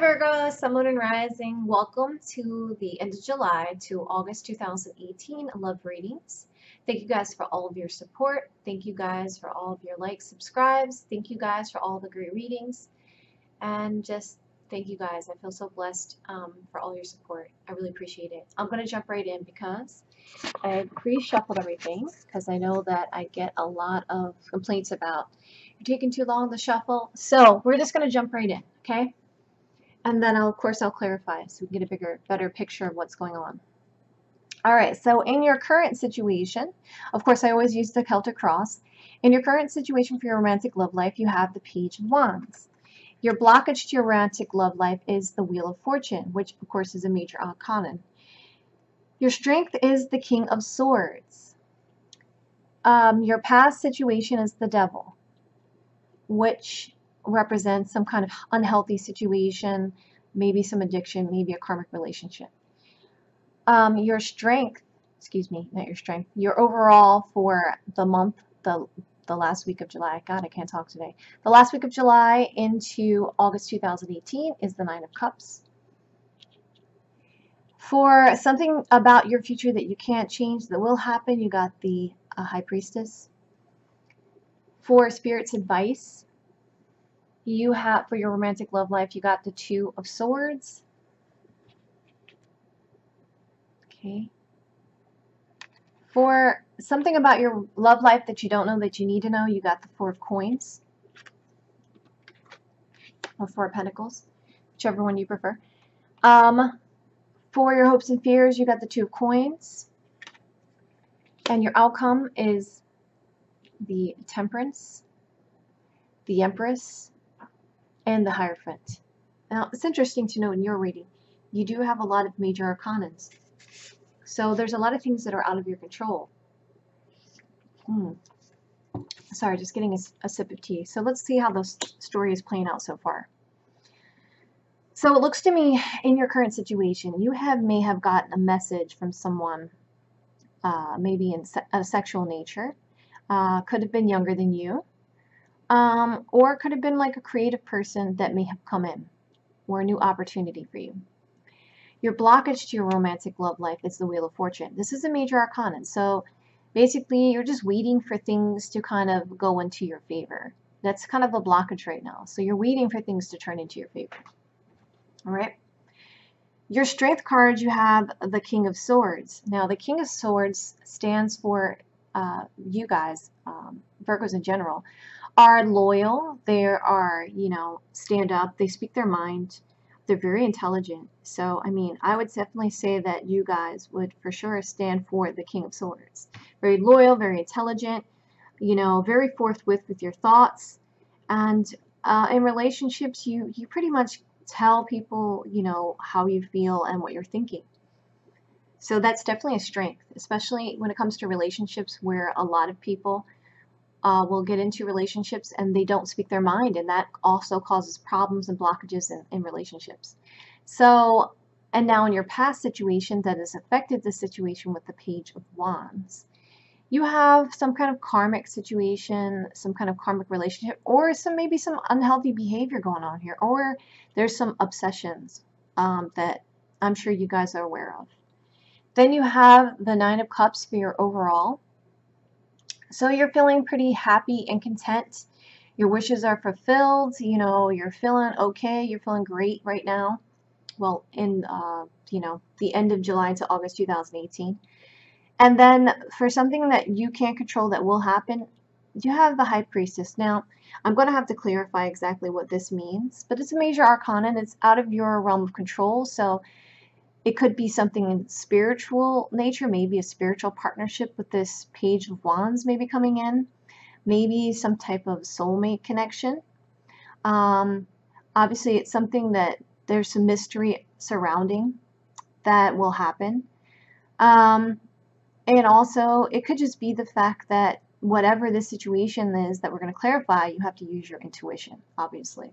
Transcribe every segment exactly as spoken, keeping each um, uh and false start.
Virgo, Sun, Moon, and Rising. Welcome to the end of July to August two thousand eighteen love readings. Thank you guys for all of your support. Thank you guys for all of your likes, subscribes. Thank you guys for all the great readings. And just thank you guys. I feel so blessed um, for all your support. I really appreciate it. I'm going to jump right in because I pre-shuffled everything because I know that I get a lot of complaints about you're taking too long to shuffle. So we're just going to jump right in, okay? And then, I'll, of course, I'll clarify so we can get a bigger, better picture of what's going on. All right, so in your current situation, of course, I always use the Celtic cross. In your current situation for your romantic love life, you have the Page of Wands. Your blockage to your romantic love life is the Wheel of Fortune, which, of course, is a major arcana. Your strength is the King of Swords. Um, your past situation is the Devil, which represents some kind of unhealthy situation, maybe some addiction, maybe a karmic relationship. Um, your strength, excuse me, not your strength, your overall for the month, the the last week of July, God, I can't talk today. The last week of July into August two thousand eighteen is the Nine of Cups. For something about your future that you can't change, that will happen, you got the uh, High Priestess. For Spirit's advice, you have, for your romantic love life, you got the Two of Swords. Okay. For something about your love life that you don't know that you need to know, you got the Four of Coins or Four of Pentacles, whichever one you prefer. Um, for your hopes and fears, you got the Two of Coins. And your outcome is the Temperance, the Empress, and the Hierophant. Now, it's interesting to know in your reading, you do have a lot of major arcanas. So there's a lot of things that are out of your control. Hmm. Sorry, just getting a, a sip of tea. So let's see how this story is playing out so far. So it looks to me, in your current situation, you have may have gotten a message from someone, uh, maybe in se a sexual nature. Uh, could have been younger than you, um, or could have been like a creative person that may have come in, or a new opportunity for you. Your blockage to your romantic love life is the Wheel of Fortune. This is a major arcana, so basically you're just waiting for things to kind of go into your favor. That's kind of a blockage right now, so you're waiting for things to turn into your favor. All right. Your strength card, you have the King of Swords. Now, the King of Swords stands for Uh, you guys, um, Virgos in general, are loyal. They are, you know, stand up. They speak their mind. They're very intelligent. So, I mean, I would definitely say that you guys would for sure stand for the King of Swords. Very loyal, very intelligent, you know, very forthwith with your thoughts. And uh, in relationships, you, you pretty much tell people, you know, how you feel and what you're thinking. So that's definitely a strength, especially when it comes to relationships where a lot of people uh, will get into relationships and they don't speak their mind, and that also causes problems and blockages in, in relationships. So, and now in your past situation that has affected the situation with the Page of Wands, you have some kind of karmic situation, some kind of karmic relationship, or some maybe some unhealthy behavior going on here, or there's some obsessions um, that I'm sure you guys are aware of. Then you have the Nine of Cups for your overall. So you're feeling pretty happy and content. Your wishes are fulfilled. You know, you're feeling okay. You're feeling great right now. Well, in, uh, you know, the end of July to August two thousand eighteen. And then for something that you can't control that will happen, you have the High Priestess. Now, I'm going to have to clarify exactly what this means, but it's a major arcana and it's out of your realm of control. So it could be something in spiritual nature, maybe a spiritual partnership with this Page of Wands maybe coming in, maybe some type of soulmate connection. Um, obviously, it's something that there's some mystery surrounding that will happen. Um, and also, it could just be the fact that whatever the situation is that we're going to clarify, you have to use your intuition, obviously.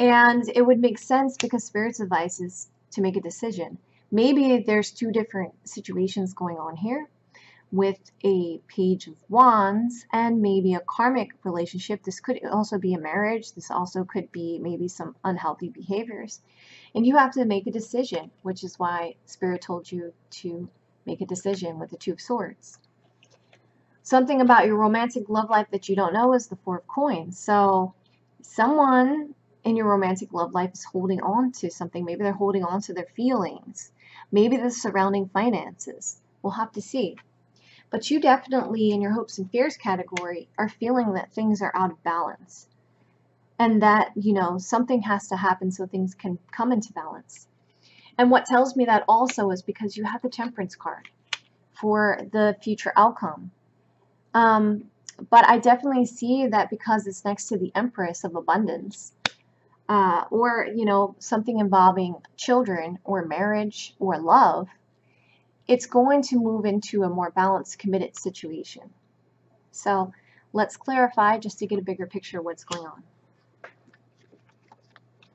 And it would make sense because Spirit's advice is to make a decision. Maybe there's two different situations going on here with a Page of Wands and maybe a karmic relationship. This could also be a marriage. This also could be maybe some unhealthy behaviors. And you have to make a decision, which is why Spirit told you to make a decision with the Two of Swords. Something about your romantic love life that you don't know is the Four of Coins. So someone in your romantic love life is holding on to something. Maybe they're holding on to their feelings. Maybe the surrounding finances. We'll have to see. But you definitely, in your hopes and fears category, are feeling that things are out of balance. And that, you know, something has to happen so things can come into balance. And what tells me that also is because you have the Temperance card for the future outcome. Um, but I definitely see that because it's next to the Empress of Abundance. Uh, or, you know, something involving children or marriage or love. It's going to move into a more balanced, committed situation. So let's clarify just to get a bigger picture of what's going on.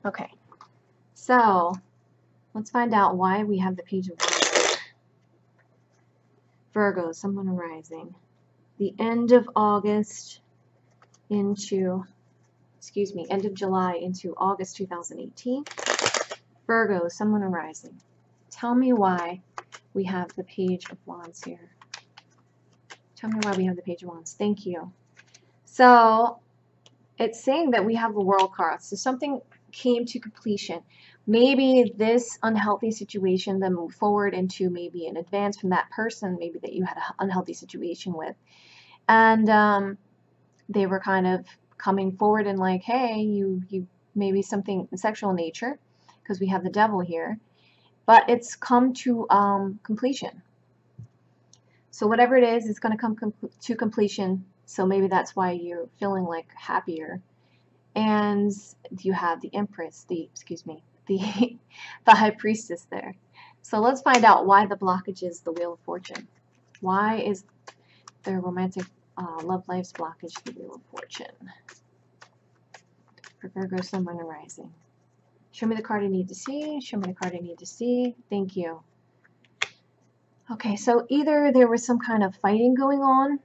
Okay, so let's find out why we have the Page of Wands. Virgo, someone arising. The end of August into, excuse me, end of July into August two thousand eighteen. Virgo, someone arising. Tell me why we have the Page of Wands here. Tell me why we have the Page of Wands. Thank you. So it's saying that we have the World card. So something came to completion. Maybe this unhealthy situation then moved forward into maybe an advance from that person, maybe that you had an unhealthy situation with. And um, they were kind of coming forward and like, hey, you, you maybe something sexual in nature, because we have the Devil here. But it's come to um, completion. So whatever it is, it's going to come com to completion. So maybe that's why you're feeling like happier. And you have the Empress, the excuse me, the the High Priestess there. So let's find out why the blockage is the Wheel of Fortune. Why is their romantic uh, love life's blockage the Wheel of Fortune? For Virgo, someone arising. Show me the card I need to see. Show me the card I need to see. Thank you. Okay, so either there was some kind of fighting going on,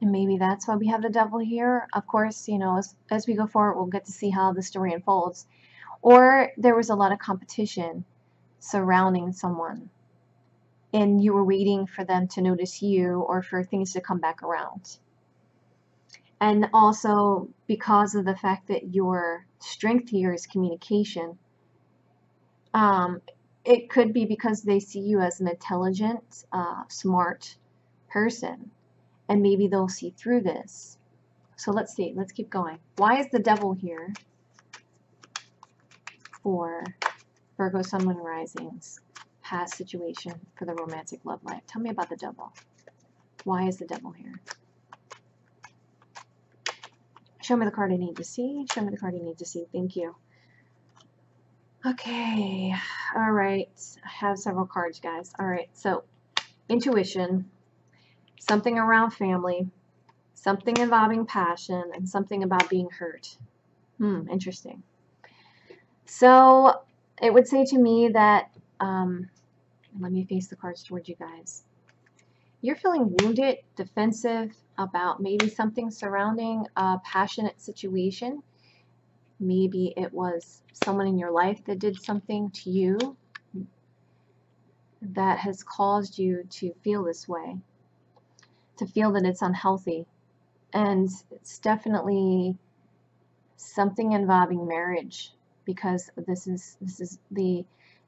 and maybe that's why we have the Devil here. Of course, you know, as, as we go forward, we'll get to see how the story unfolds. Or there was a lot of competition surrounding someone, and you were waiting for them to notice you or for things to come back around. And also because of the fact that your strength here is communication. Um, it could be because they see you as an intelligent, uh, smart person, and maybe they'll see through this. So let's see, let's keep going. Why is the Devil here for Virgo, Sun, Rising's past situation for the romantic love life? Tell me about the Devil. Why is the Devil here? Show me the card I need to see. Show me the card I need to see. Thank you. Okay. All right. I have several cards, guys. All right. So, intuition, something around family, something involving passion, and something about being hurt. Hmm. Interesting. So, it would say to me that, um, let me face the cards towards you guys. You're feeling wounded, defensive about maybe something surrounding a passionate situation. Maybe it was someone in your life that did something to you that has caused you to feel this way, to feel that it's unhealthy. And it's definitely something involving marriage, because this is this is the,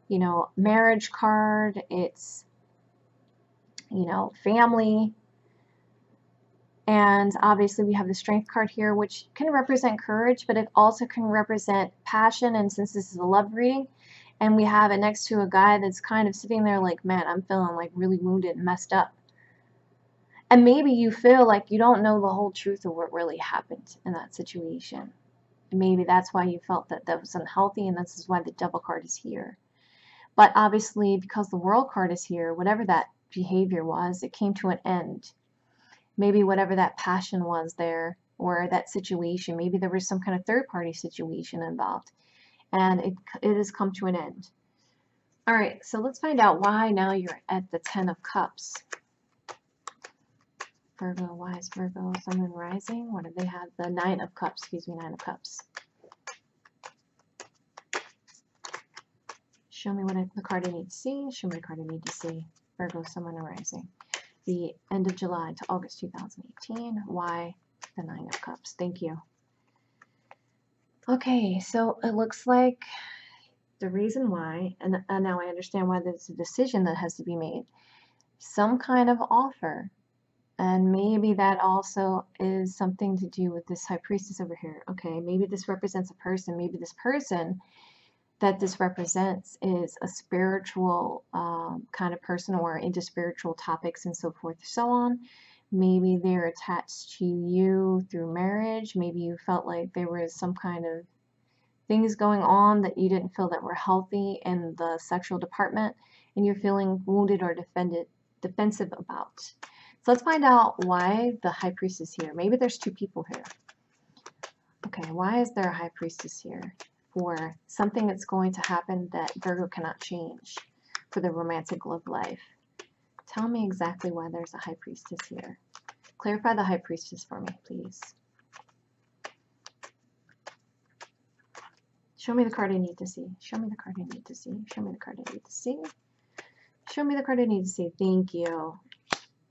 you know, marriage card. It's, you know, family. And obviously we have the Strength card here, which can represent courage, but it also can represent passion. And since this is a love reading, and we have it next to a guy that's kind of sitting there like, man, I'm feeling like really wounded and messed up. And maybe you feel like you don't know the whole truth of what really happened in that situation. Maybe that's why you felt that that was unhealthy, and this is why the Devil card is here. But obviously, because the World card is here, whatever that behavior was, it came to an end. Maybe whatever that passion was there, or that situation, maybe there was some kind of third-party situation involved, and it, it has come to an end. All right, so let's find out why now you're at the Ten of Cups. Virgo, why is Virgo someone rising? What did they have? The Nine of Cups, excuse me, Nine of Cups. Show me what I, the card I need to see. Show me the card I need to see. Virgo, someone rising. The end of July to August two thousand eighteen. Why the Nine of Cups? Thank you. Okay, so it looks like the reason why, and, and now I understand why there's a decision that has to be made. Some kind of offer. And maybe that also is something to do with this High Priestess over here. Okay, maybe this represents a person. Maybe this person that this represents is a spiritual um, kind of person, or into spiritual topics and so forth and so on. Maybe they're attached to you through marriage. Maybe you felt like there was some kind of things going on that you didn't feel that were healthy in the sexual department, and you're feeling wounded or defended, defensive about. So let's find out why the High Priestess here. Maybe there's two people here. Okay, why is there a High Priestess here? For something that's going to happen that Virgo cannot change, for the romantic love life. Tell me exactly why there's a High Priestess here. Clarify the High Priestess for me, please. Show me the card I need to see. Show me the card I need to see. Show me the card I need to see. Show me the card I need to see. Thank you.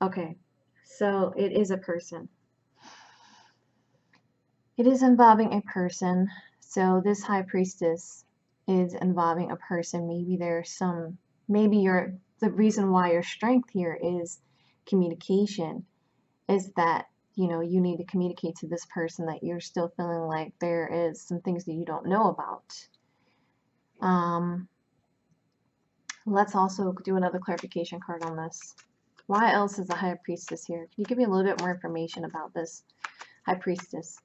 Okay, so it is a person. It is involving a person. So this High Priestess is involving a person. Maybe there's some, maybe your, the reason why your strength here is communication, is that, you know, you need to communicate to this person that you're still feeling like there is some things that you don't know about. Um, let's also do another clarification card on this. Why else is the High Priestess here? Can you give me a little bit more information about this High Priestess?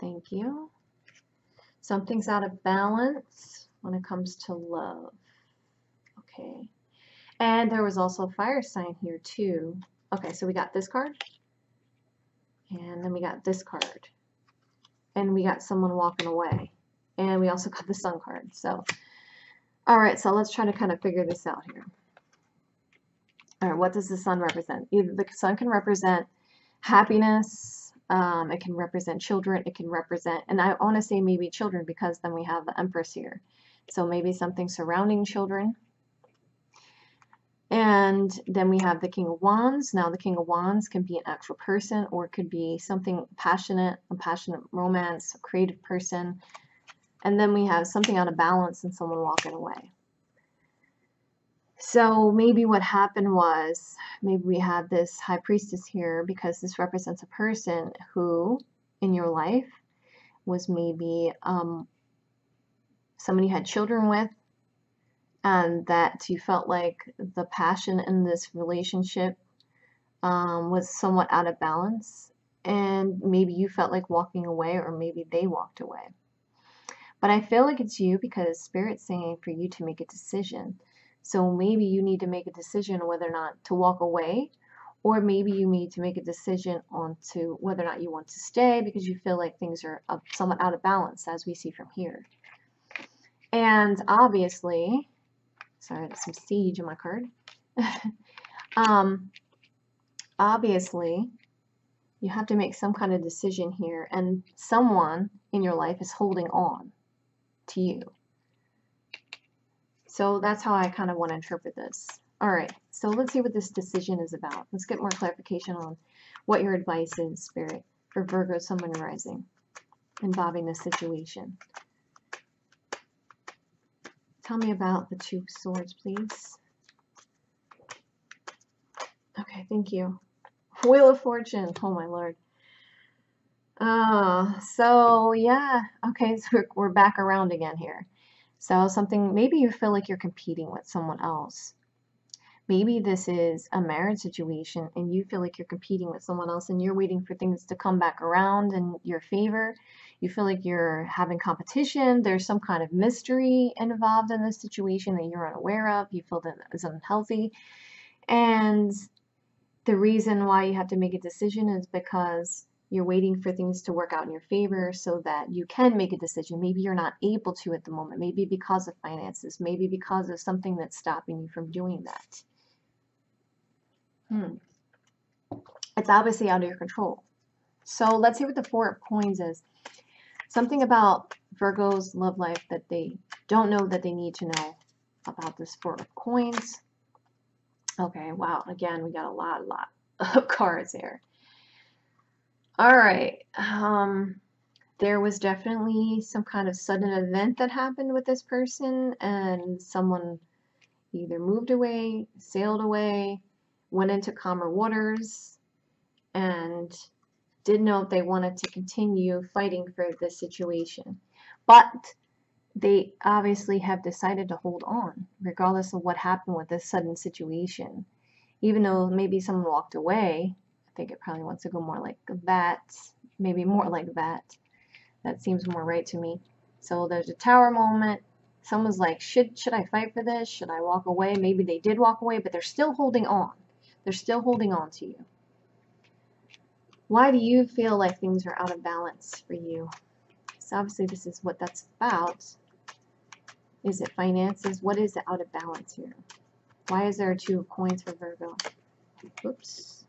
Thank you. Something's out of balance when it comes to love. Okay. And there was also a fire sign here too. Okay, so we got this card. And then we got this card. And we got someone walking away. And we also got the Sun card. So all right, so let's try to kind of figure this out here. All right, what does the Sun represent? Either the Sun can represent happiness, um, it can represent children, it can represent, and I want to say maybe children, because then we have the Empress here. So maybe something surrounding children. And then we have the King of Wands. Now the King of Wands can be an actual person, or it could be something passionate, a passionate romance, a creative person. And then we have something out of balance and someone walking away. So maybe what happened was, maybe we had this High Priestess here because this represents a person who in your life was maybe um, somebody you had children with, and that you felt like the passion in this relationship um, was somewhat out of balance, and maybe you felt like walking away, or maybe they walked away. But I feel like it's you, because Spirit's saying for you to make a decision. So maybe you need to make a decision whether or not to walk away, or maybe you need to make a decision on to whether or not you want to stay because you feel like things are somewhat out of balance, as we see from here. And obviously, sorry, there's some siege in my card. um, obviously, you have to make some kind of decision here, and someone in your life is holding on to you. So that's how I kind of want to interpret this. All right, so let's see what this decision is about. Let's get more clarification on what your advice is, Spirit, for Virgo, someone rising, involving this situation. Tell me about the Two of Swords, please. Okay, thank you. Wheel of Fortune, oh my Lord. Oh, so yeah, okay, so we're, we're back around again here. So something, maybe you feel like you're competing with someone else. Maybe this is a marriage situation and you feel like you're competing with someone else, and you're waiting for things to come back around in your favor. You feel like you're having competition. There's some kind of mystery involved in this situation that you're unaware of. You feel that it's unhealthy. And the reason why you have to make a decision is because you're waiting for things to work out in your favor so that you can make a decision. Maybe you're not able to at the moment, maybe because of finances, maybe because of something that's stopping you from doing that. Hmm. It's obviously out of your control. So let's see what the Four of Coins is. Something about Virgo's love life that they don't know that they need to know about this Four of Coins. Okay, wow. Again, we got a lot, lot of cards here. All right. Um, there was definitely some kind of sudden event that happened with this person, and someone either moved away, sailed away, went into calmer waters, and didn't know if they wanted to continue fighting for this situation. But they obviously have decided to hold on, regardless of what happened with this sudden situation. Even though maybe someone walked away, I think it probably wants to go more like that. Maybe more like that. That seems more right to me. So there's a tower moment. Someone's like, should, should I fight for this? Should I walk away? Maybe they did walk away, but they're still holding on. They're still holding on to you. Why do you feel like things are out of balance for you? So obviously this is what that's about. Is it finances? What is it out of balance here? Why is there a Two of Coins for Virgo? Oops.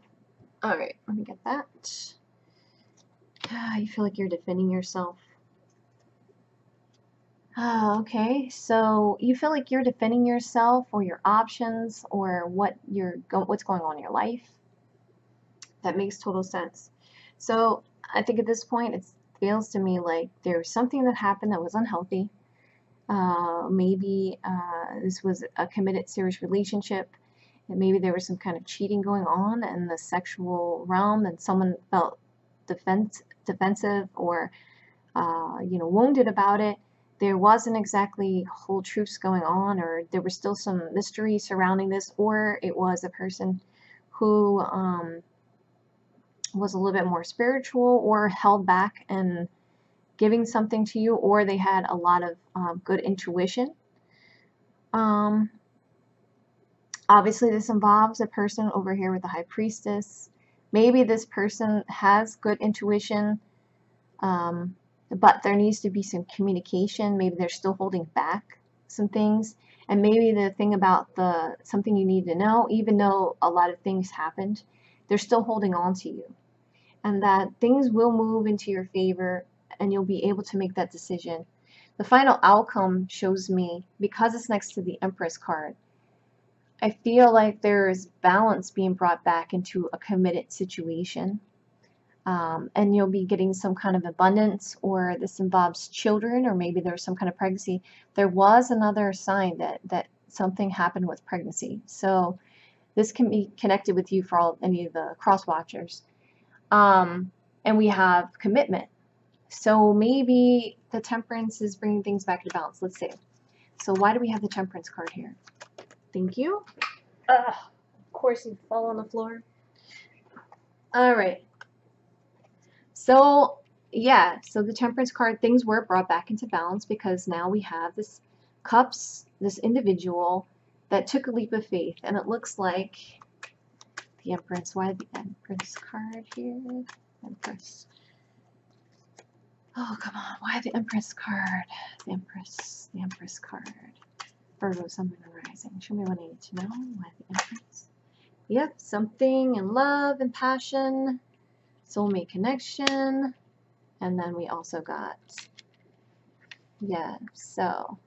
All right, let me get that. Ah, you feel like you're defending yourself. Ah, okay, so you feel like you're defending yourself or your options or what you're go what's going on in your life. That makes total sense. So I think at this point it feels to me like there's something that happened that was unhealthy. Uh, maybe uh, this was a committed serious relationship, and maybe there was some kind of cheating going on in the sexual realm, and someone felt defense, defensive or uh, you know, wounded about it. There wasn't exactly whole truths going on, or there was still some mystery surrounding this, or it was a person who um, was a little bit more spiritual or held back and giving something to you, or they had a lot of uh, good intuition. Um, obviously this involves a person over here with the High Priestess. Maybe this person has good intuition, um, but there needs to be some communication. Maybe they're still holding back some things, and maybe the thing about the something you need to know, even though a lot of things happened, they're still holding on to you, and that things will move into your favor and you'll be able to make that decision. The final outcome shows me, because it's next to the Empress card, I feel like there is balance being brought back into a committed situation, um, and you'll be getting some kind of abundance, or this involves children, or maybe there's some kind of pregnancy. There was another sign that, that something happened with pregnancy. So this can be connected with you for all, any of the cross watchers. Um, and we have commitment. So maybe the Temperance is bringing things back to balance. Let's see. So why do we have the Temperance card here? Thank you. Ugh, of course you fall on the floor. All right. So yeah, so the Temperance card, things were brought back into balance because now we have this Cups, this individual that took a leap of faith, and it looks like the Empress. Why the Empress card here? Empress. Oh, come on. Why the Empress card? The Empress. The Empress card. Virgo, something arising. Show me what I need to know. Why the Empress? Yep, something in love and passion, soulmate connection, and then we also got, yeah, so,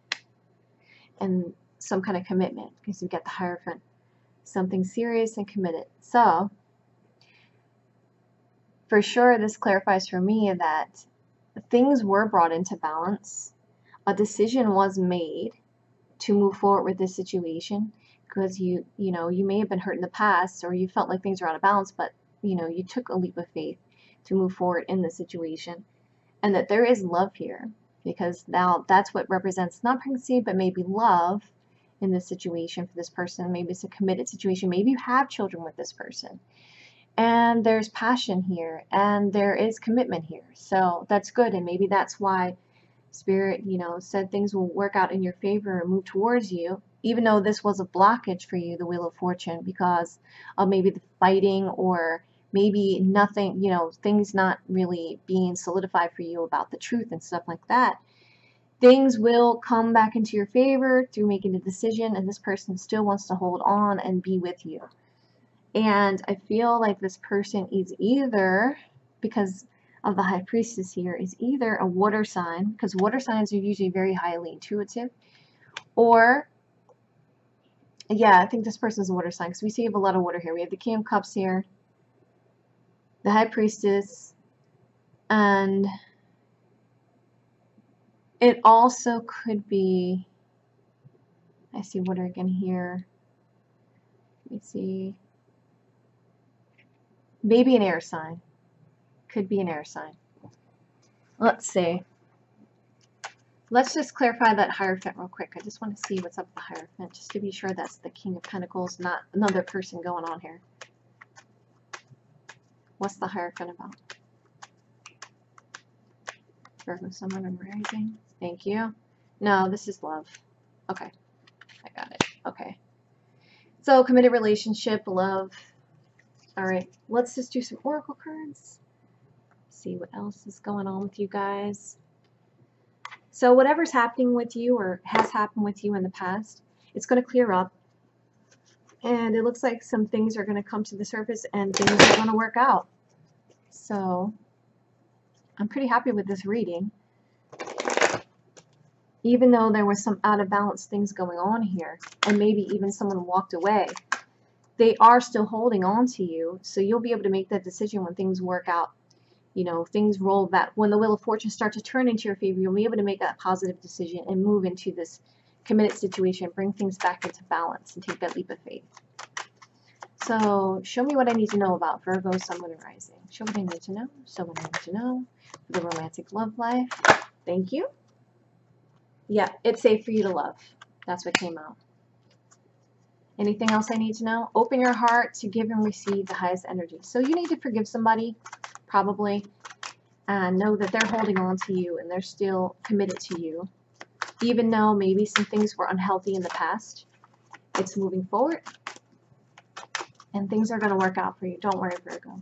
and some kind of commitment, because you get the Hierophant, something serious and committed. So for sure this clarifies for me that things were brought into balance, a decision was made to move forward with this situation, because you you know you may have been hurt in the past, or you felt like things are out of balance, but you know you took a leap of faith to move forward in this situation, and that there is love here, because now that's what represents not pregnancy but maybe love in this situation for this person. Maybe it's a committed situation. Maybe you have children with this person, and there's passion here, and there is commitment here. So that's good, and maybe that's why Spirit, you know, said things will work out in your favor and move towards you, even though this was a blockage for you, the Wheel of Fortune, because of maybe the fighting, or maybe nothing, you know, things not really being solidified for you about the truth and stuff like that. Things will come back into your favor through making a decision, and this person still wants to hold on and be with you. And I feel like this person is either, because of the High Priestess here, is either a water sign, because water signs are usually very highly intuitive, or, yeah, I think this person's a water sign, because we see a lot of water here. We have the King of Cups here, the High Priestess, and it also could be, I see water again here, let me see, maybe an air sign. Could be an air sign. Let's see. Let's just clarify that Hierophant real quick. I just want to see what's up with the Hierophant, just to be sure that's the King of Pentacles, not another person going on here. What's the Hierophant about? Virgo, someone I'm rising. Thank you. No, this is love. Okay. I got it. Okay. So, committed relationship, love. All right. Let's just do some oracle cards. See what else is going on with you guys. So whatever's happening with you or has happened with you in the past, it's going to clear up, and it looks like some things are going to come to the surface and things are going to work out. So I'm pretty happy with this reading, even though there was some out of balance things going on here, and maybe even someone walked away. They are still holding on to you, so you'll be able to make that decision when things work out. You know, things roll back. When the Wheel of Fortune starts to turn into your favor, you'll be able to make that positive decision and move into this committed situation, bring things back into balance, and take that leap of faith. So, show me what I need to know about Virgo, Sun, Moon, Rising. Show what I need to know. Show what I need to know. For the romantic love life. Thank you. Yeah, it's safe for you to love. That's what came out. Anything else I need to know? Open your heart to give and receive the highest energy. So, you need to forgive somebody. Probably, and know that they're holding on to you and they're still committed to you. Even though maybe some things were unhealthy in the past, it's moving forward and things are going to work out for you. Don't worry, Virgo.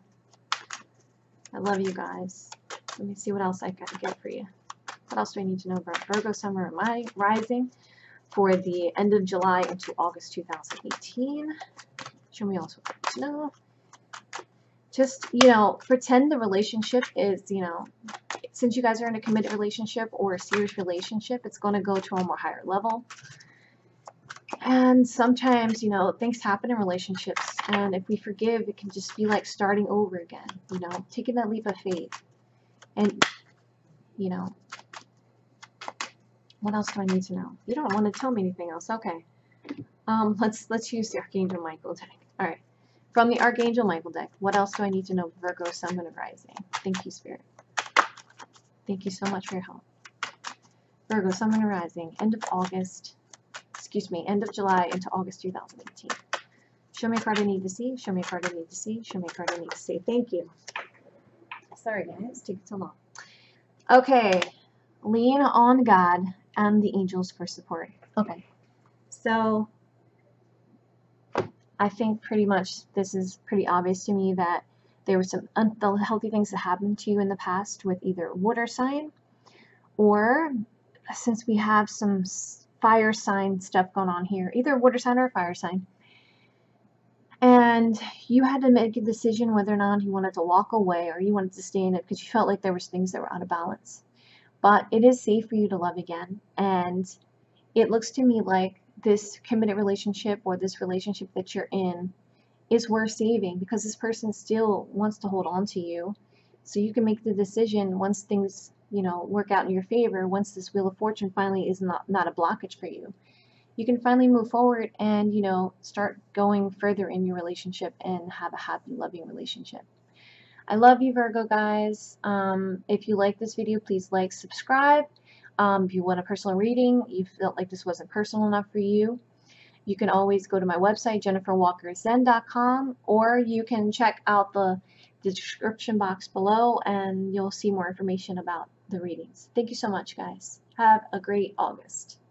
I love you guys. Let me see what else I got to get for you. What else do I need to know about Virgo, Sun, Moon, Rising for the end of July into August two thousand eighteen? Show me also what I need to know. Just, you know, pretend the relationship is, you know, since you guys are in a committed relationship or a serious relationship, it's going to go to a more higher level. And sometimes, you know, things happen in relationships. And if we forgive, it can just be like starting over again, you know, taking that leap of faith. And, you know, what else do I need to know? You don't want to tell me anything else. Okay. Um, let's, let's use the Archangel Michael deck. All right. From the Archangel Michael deck, what else do I need to know, Virgo, Sun, Moon, and Rising? Thank you, Spirit. Thank you so much for your help. Virgo, Sun, Moon, and Rising, end of August, excuse me, end of July into August two thousand eighteen. Show me a card I need to see, show me a card I need to see, show me a card I need to see. Thank you. Sorry, guys, taking so long. Okay, lean on God and the angels for support. Okay, so I think pretty much this is pretty obvious to me that there were some unhealthy things that happened to you in the past with either water sign, or since we have some fire sign stuff going on here, either water sign or fire sign. And you had to make a decision whether or not you wanted to walk away or you wanted to stay in it because you felt like there was things that were out of balance. But it is safe for you to love again. And it looks to me like this committed relationship or this relationship that you're in is worth saving because this person still wants to hold on to you. So you can make the decision once things, you know, work out in your favor, once this Wheel of Fortune finally is not, not a blockage for you. You can finally move forward and, you know, start going further in your relationship and have a happy, loving relationship. I love you, Virgo guys. Um, if you like this video, please like, subscribe. Um, if you want a personal reading, you felt like this wasn't personal enough for you, you can always go to my website, jennifer walker zen dot com, or you can check out the description box below and you'll see more information about the readings. Thank you so much, guys. Have a great August.